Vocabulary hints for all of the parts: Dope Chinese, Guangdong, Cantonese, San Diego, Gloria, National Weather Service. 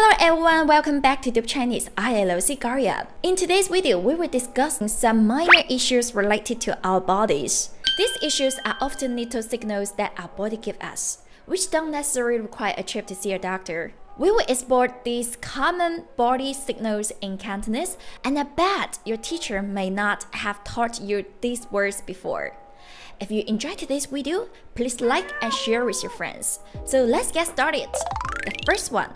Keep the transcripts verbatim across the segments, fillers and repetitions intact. Hello everyone, welcome back to Dope Chinese. I am Gloria. In today's video, we will discuss some minor issues related to our bodies. These issues are often little signals that our body gives us, which don't necessarily require a trip to see a doctor. We will explore these common body signals in Cantonese, and I bet your teacher may not have taught you these words before. If you enjoyed today's video, please like and share with your friends. So let's get started. The first one.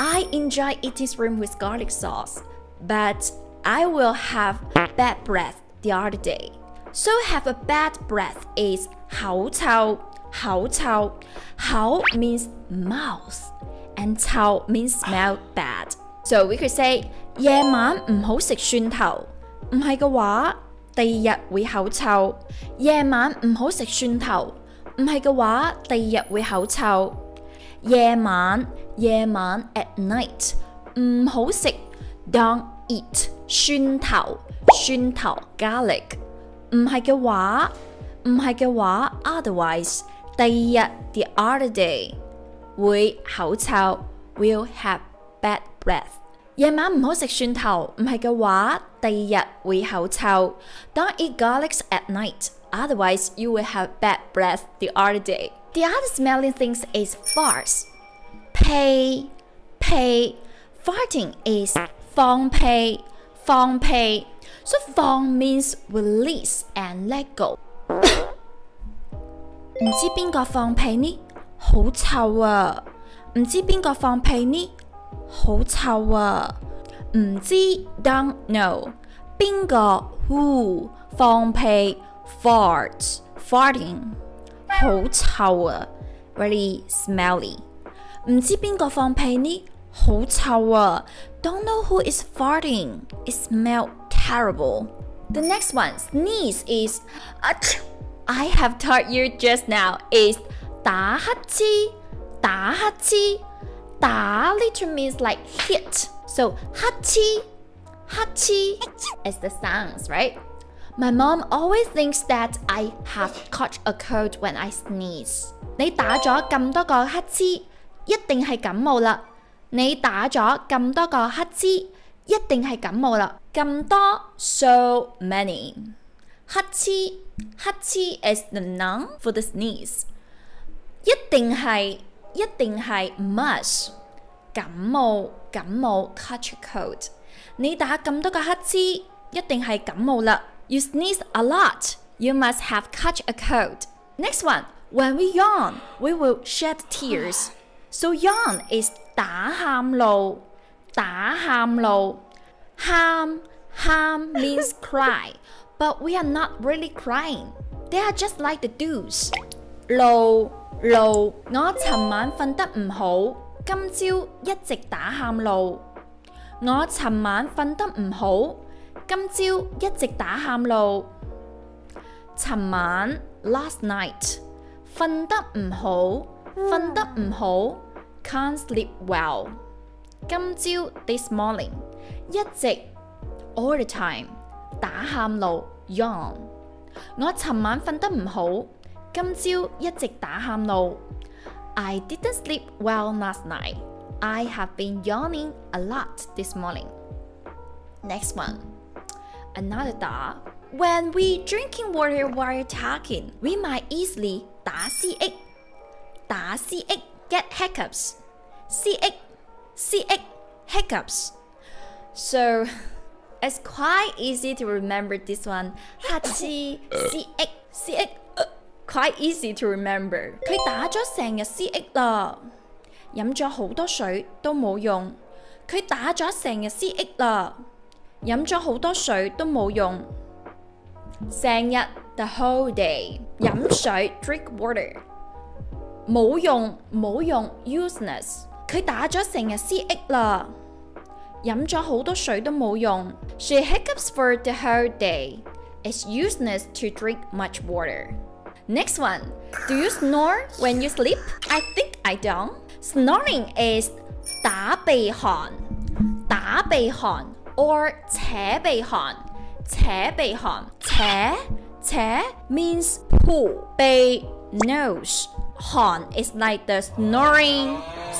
I enjoy eating shrimp with garlic sauce, but I will have bad breath the other day. So have a bad breath is hao cao, hao cao. Hao means mouth, and cao means smell bad. So we could say, 夜晚唔好食蒜頭，唔係嘅話，第二日會口臭。夜晚唔好食蒜頭，唔係嘅話，第二日會口臭。夜晚。夜晚 at night 唔好食 don't eat 蒜頭蒜頭 garlic 唔係嘅話唔係嘅話 otherwise 第二日 the other day 會口臭 will have bad breath 夜晚唔好食蒜頭唔係嘅話第二日會口臭 don't eat garlic at night otherwise you will have bad breath the other day the other smelling things is farts Pay, pay. Farting is 放屁, 放屁. So 放 means release and let go. 唔知邊個放屁呢？好臭啊！唔知邊個放屁呢？好臭啊！唔知 don't know. 邊個 who 放屁 farts farting 好臭啊 really smelly. 唔知邊個放屁呢？好臭啊 ！Don't know who is farting. It smells terrible. The next one, sneeze is. I have taught you just now is 打乞嗤，打乞嗤，打 literally means like hit. So 乞嗤，乞嗤 is the sounds, right? My mom always thinks that I have caught a cold when I sneeze. 你打咗咁多個乞嗤。一定係感冒啦！你打咗咁多個乞嗤，一定係感冒啦！咁多 so many 乞嗤乞嗤 is the noun for the sneeze， 一定係一定係 must 感冒感冒 catch a cold， 你打咁多個乞嗤，一定係感冒啦！ You sneeze a lot, you must have catch a cold. Next one, when we yawn, we will shed tears. So yawn is 打喊路，打喊路。喊喊 means cry, but we are not really crying. They are just like the dudes. 路路，我尋晚瞓得唔好，今朝一直打喊路。我尋晚瞓得唔好，今朝一直打喊路。尋晚 last night 瞓得唔好，瞓得唔好。Can't sleep well. 今朝 this morning 一直 all the time 打喊路 yawn. 我尋晚瞓得唔好，今朝一直打喊路。I didn't sleep well last night. I have been yawning a lot this morning. Next one, another 打. When we drinking water while talking, we might easily 打思噎，打思噎。Get hiccups, C-ick, C-ick, hiccups. So it's quite easy to remember this one. Hachi, C-ick, C-ick. Quite easy to remember. 佢打咗成日 C-ick 啦，飲咗好多水都冇用。佢打咗成日 C-ick 啦，飲咗好多水都冇用。成日 the whole day 飲水 drink water。冇用冇用 useless 佢打咗成日 C-ick 啦，飲咗好多水都冇用。She hiccups for the whole day. It's useless to drink much water. Next one, do you snore when you sleep? I think I don't. Snoring is 打鼻鼾，打鼻鼾 or 扯鼻鼾，扯鼻鼾，扯扯 means pull 鼻 nose. 鼾 is like the snoring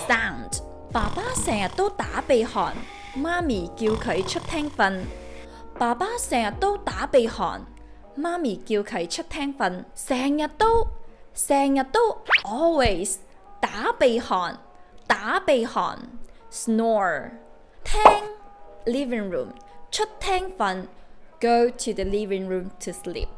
sound. 爸爸成日都打鼻鼾，媽咪叫佢出廳瞓。爸爸成日都打鼻鼾，媽咪叫佢出廳瞓，成日都成日都 always 打鼻鼾，打鼻鼾 snore。廳 living room， 出廳瞓 go to the living room to sleep。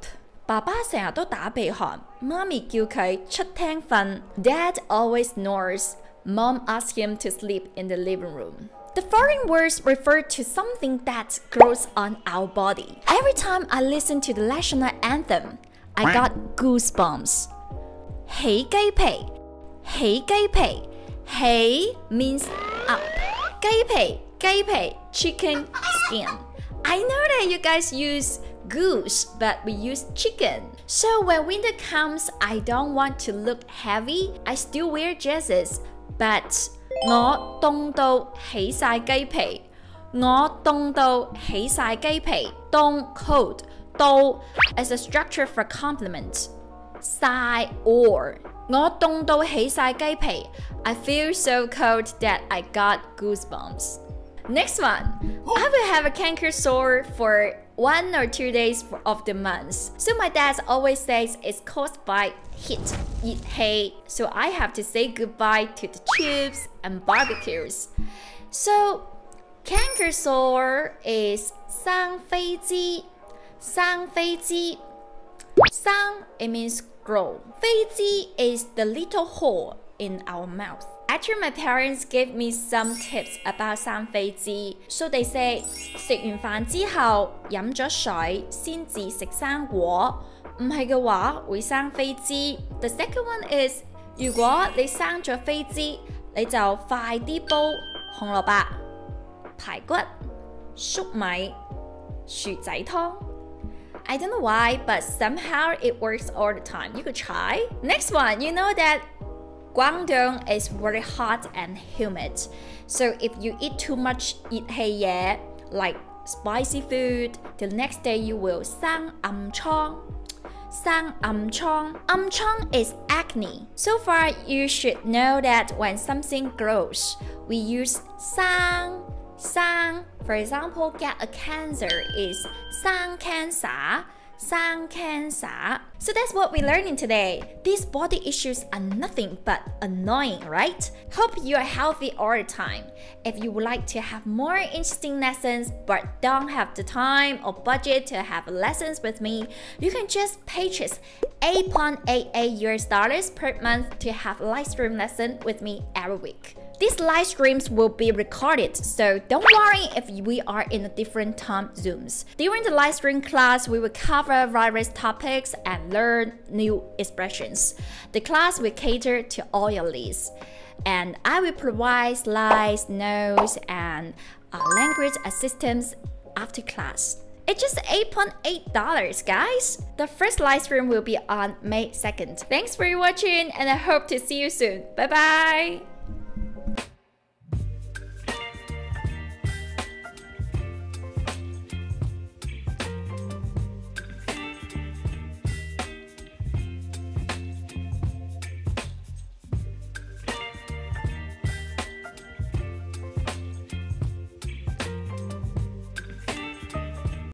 爸爸成日都打鼻鼾，媽咪叫佢出廳瞓。Dad always snores. Mom asked him to sleep in the living room. The following words refer to something that grows on our body. Every time I listen to the national anthem, I got goosebumps. 起雞皮，起雞皮，起 means up. 雞皮，雞皮 chicken skin. I know that you guys use goose, but we use chicken. So when winter comes, I don't want to look heavy. I still wear dresses. But 我凍到起晒雞皮，我凍到起晒雞皮。凍 cold 到 as a structure for compliment. 晒 or 我凍到起晒雞皮。I feel so cold that I got goosebumps. Next one, I will have a canker sore for one or two days of the month. So my dad always says it's caused by heat, eat hay. So I have to say goodbye to the chips and barbecues. So canker sore is 生飛滋，生飛滋。生 it means grow. 飛滋 is the little hole in our mouth. Actually, my parents gave me some tips about 生飛滋. So they say 食完飯之後飲咗水先至食生果，唔係嘅話會生飛滋。The second one is 如果你生咗飛滋，你就快啲煲紅蘿蔔、排骨、粟米、薯仔湯。I don't know why, but somehow it works all the time. You could try. Next one, you know that Guangdong is very hot and humid. So if you eat too much eat hay yeah, like spicy food, the next day you will 生暗瘡. 生暗瘡. 暗瘡 is acne. So far, you should know that when something grows, we use 生. 生. For example, get a cancer is 生 cancer. Sang cancer. So that's what we're learning today. These body issues are nothing but annoying, right? Hope you are healthy all the time. If you would like to have more interesting lessons but don't have the time or budget to have lessons with me, you can just purchase eight point eight eight U S dollars per month to have live stream lesson with me every week. These live streams will be recorded, so don't worry if we are in a different time zones. During the live stream class, we will cover various topics and learn new expressions. The class will cater to all your needs, and I will provide slides, notes, and language assistance after class. It's just eight point eight dollars, guys. The first live stream will be on May second. Thanks for watching, and I hope to see you soon. Bye bye.